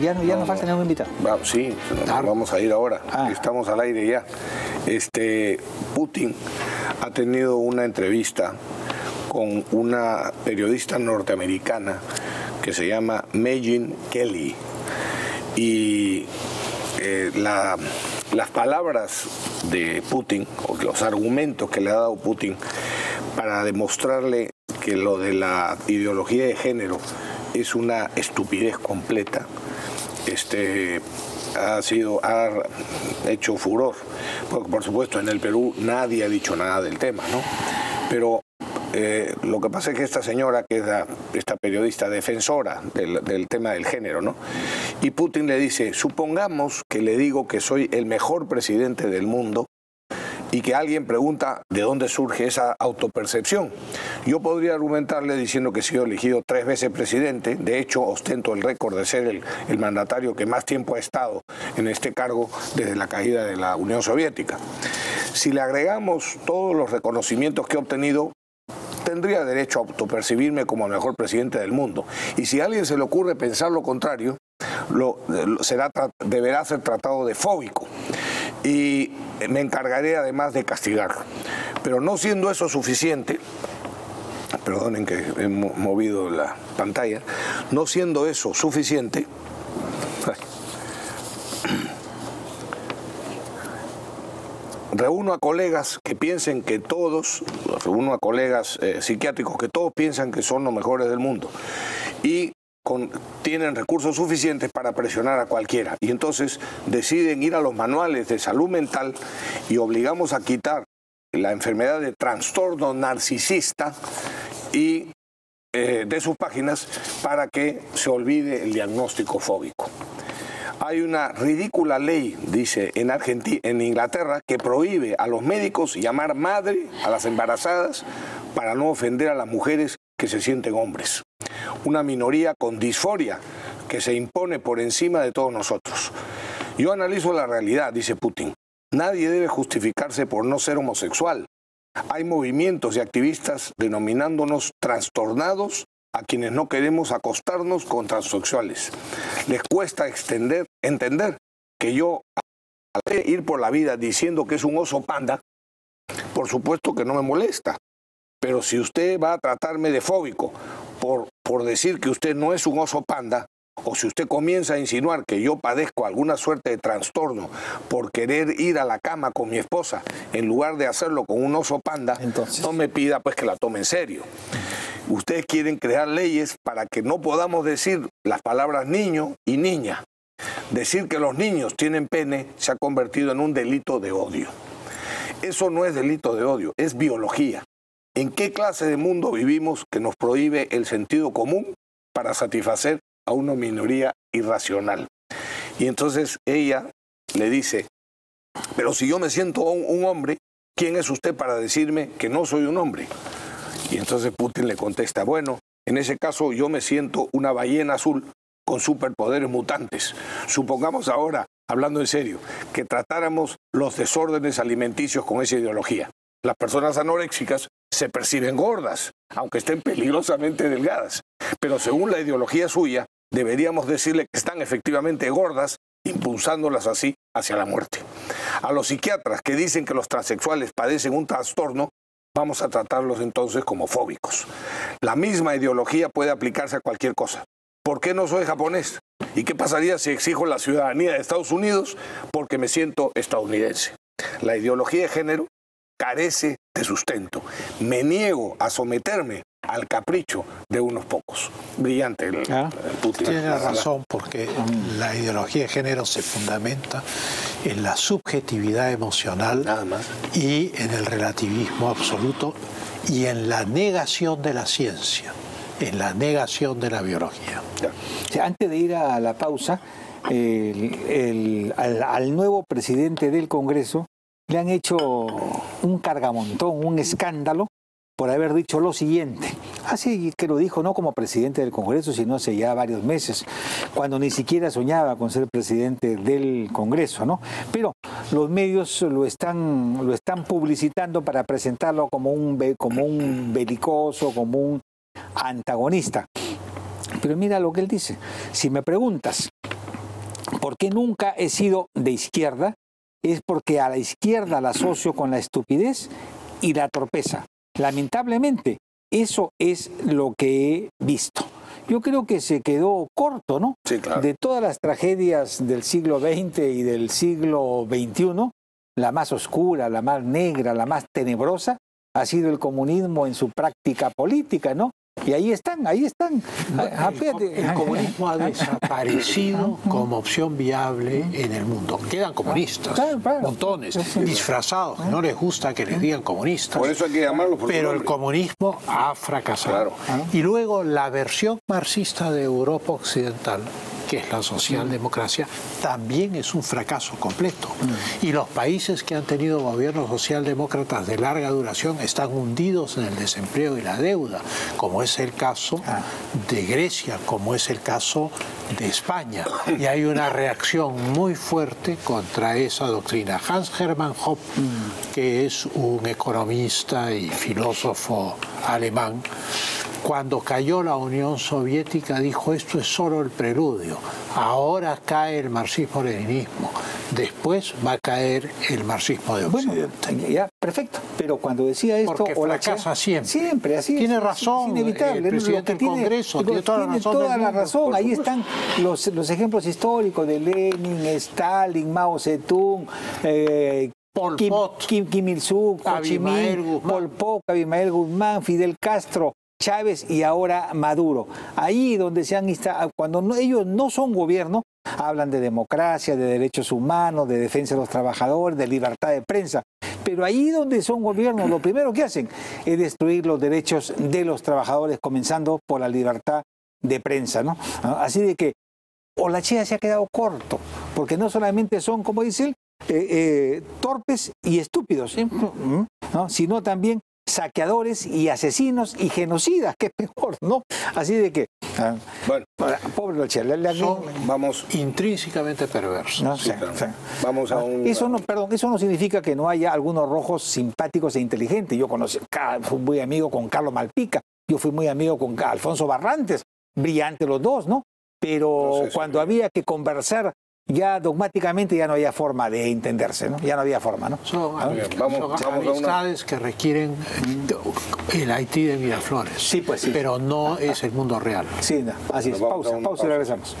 Ya no falta ningún invitado. Sí, vamos a ir ahora. Estamos al aire ya. Putin ha tenido una entrevista con una periodista norteamericana que se llama Meghan Kelly. Y las palabras de Putin, o los argumentos que le ha dado Putin para demostrarle que lo de la ideología de género es una estupidez completa, ha hecho furor. Porque, por supuesto, en el Perú nadie ha dicho nada del tema, ¿no? Pero lo que pasa es que esta señora, que es esta periodista defensora del tema del género, ¿no? Y Putin le dice, supongamos que le digo que soy el mejor presidente del mundo y que alguien pregunta de dónde surge esa autopercepción. Yo podría argumentarle diciendo que he sido elegido 3 veces presidente, de hecho ostento el récord de ser el mandatario que más tiempo ha estado en este cargo desde la caída de la Unión Soviética. Si le agregamos todos los reconocimientos que he obtenido, tendría derecho a autopercibirme como el mejor presidente del mundo. Y si a alguien se le ocurre pensar lo contrario, deberá ser tratado de fóbico. Y me encargaré además de castigar. Pero no siendo eso suficiente, perdonen que he movido la pantalla, no siendo eso suficiente, reúno a colegas psiquiátricos que todos piensan que son los mejores del mundo y tienen recursos suficientes para presionar a cualquiera, y entonces deciden ir a los manuales de salud mental y obligamos a quitar la enfermedad de trastorno narcisista y de sus páginas para que se olvide el diagnóstico fóbico. Hay una ridícula ley, dice, en Inglaterra, que prohíbe a los médicos llamar madre a las embarazadas para no ofender a las mujeres que se sienten hombres. Una minoría con disforia que se impone por encima de todos nosotros. Yo analizo la realidad, dice Putin. Nadie debe justificarse por no ser homosexual. Hay movimientos y activistas denominándonos trastornados a quienes no queremos acostarnos con transexuales. Les cuesta entender que yo, al ir por la vida diciendo que es un oso panda, por supuesto que no me molesta. Pero si usted va a tratarme de fóbico por decir que usted no es un oso panda, o si usted comienza a insinuar que yo padezco alguna suerte de trastorno por querer ir a la cama con mi esposa en lugar de hacerlo con un oso panda, entonces no me pida pues que la tome en serio. Ustedes quieren crear leyes para que no podamos decir las palabras niño y niña. Decir que los niños tienen pene se ha convertido en un delito de odio. Eso no es delito de odio, es biología. ¿En qué clase de mundo vivimos que nos prohíbe el sentido común para satisfacer a una minoría irracional? Y entonces ella le dice, pero si yo me siento un hombre, ¿quién es usted para decirme que no soy un hombre? Y entonces Putin le contesta, bueno, en ese caso yo me siento una ballena azul con superpoderes mutantes. Supongamos ahora, hablando en serio, que tratáramos los desórdenes alimenticios con esa ideología. Las personas anoréxicas se perciben gordas, aunque estén peligrosamente delgadas. Pero según la ideología suya, deberíamos decirle que están efectivamente gordas, impulsándolas así hacia la muerte. A los psiquiatras que dicen que los transexuales padecen un trastorno, vamos a tratarlos entonces como fóbicos. La misma ideología puede aplicarse a cualquier cosa. ¿Por qué no soy japonés? ¿Y qué pasaría si exijo la ciudadanía de Estados Unidos porque me siento estadounidense? La ideología de género carece de sustento. Me niego a someterme al capricho de unos pocos. Brillante Putin. Tiene razón, porque la ideología de género se fundamenta en la subjetividad emocional y en el relativismo absoluto y en la negación de la ciencia, en la negación de la biología. Ya. Antes de ir a la pausa, al nuevo presidente del Congreso le han hecho un cargamontón, un escándalo, por haber dicho lo siguiente. así que lo dijo no como presidente del Congreso, sino hace ya varios meses, cuando ni siquiera soñaba con ser presidente del Congreso, ¿no? Pero los medios lo están publicitando para presentarlo como un belicoso, como un antagonista. Pero mira lo que él dice. Si me preguntas por qué nunca he sido de izquierda, es porque a la izquierda la asocio con la estupidez y la torpeza. Lamentablemente, eso es lo que he visto. Yo creo que se quedó corto, ¿no? Sí, claro. De todas las tragedias del siglo XX y del siglo XXI, la más oscura, la más negra, la más tenebrosa, ha sido el comunismo en su práctica política, ¿no? Y ahí están. El comunismo ha desaparecido como opción viable en el mundo. Quedan comunistas, claro. Montones, disfrazados. No les gusta que les digan comunistas. Por eso hay que llamarlos. Pero el comunismo ha fracasado. Claro. Y luego la versión marxista de Europa Occidental, que es la socialdemocracia, también es un fracaso completo. Y los países que han tenido gobiernos socialdemócratas de larga duración están hundidos en el desempleo y la deuda, como es el caso de Grecia, como es el caso de España. Y hay una reacción muy fuerte contra esa doctrina. Hans Hermann Hoppe, que es un economista y filósofo alemán, cuando cayó la Unión Soviética dijo: esto es solo el preludio, ahora cae el marxismo-leninismo, después va a caer el marxismo de Occidente. Bueno, ya, perfecto, pero cuando decía esto... Porque fracasa siempre. Siempre, así es. Tiene razón, es inevitable. El presidente del Congreso tiene toda la razón. Ahí están los ejemplos históricos de Lenin, Stalin, Mao Zedong, Pol Pot, Kim Il-Sung, Pol Pot, Abimael Guzmán, Fidel Castro, Chávez y ahora Maduro. Ahí donde se han instalado, cuando ellos no son gobierno, hablan de democracia, de derechos humanos, de defensa de los trabajadores, de libertad de prensa. Pero ahí donde son gobiernos, lo primero que hacen es destruir los derechos de los trabajadores, comenzando por la libertad de prensa, ¿no? Así de que Olachea se ha quedado corto, porque no solamente son, como dice él, torpes y estúpidos, ¿no? Sino también saqueadores y asesinos y genocidas, que es peor, ¿no? Así de que, bueno, pobre Olachea, vamos intrínsecamente perversos. ¿No? Sí, claro. Vamos a un... Eso no significa que no haya algunos rojos simpáticos e inteligentes. Yo conocí, fui muy amigo con Carlos Malpica, yo fui muy amigo con Alfonso Barrantes, brillantes los dos, ¿no? Pero cuando había que conversar ya dogmáticamente, ya no había forma de entenderse, ¿no? Ya no había forma, ¿no? Son amistades que requieren el Haití de Miraflores. Sí, pues sí. Pero no es el mundo real. Sí, no, así es. Pausa y regresamos.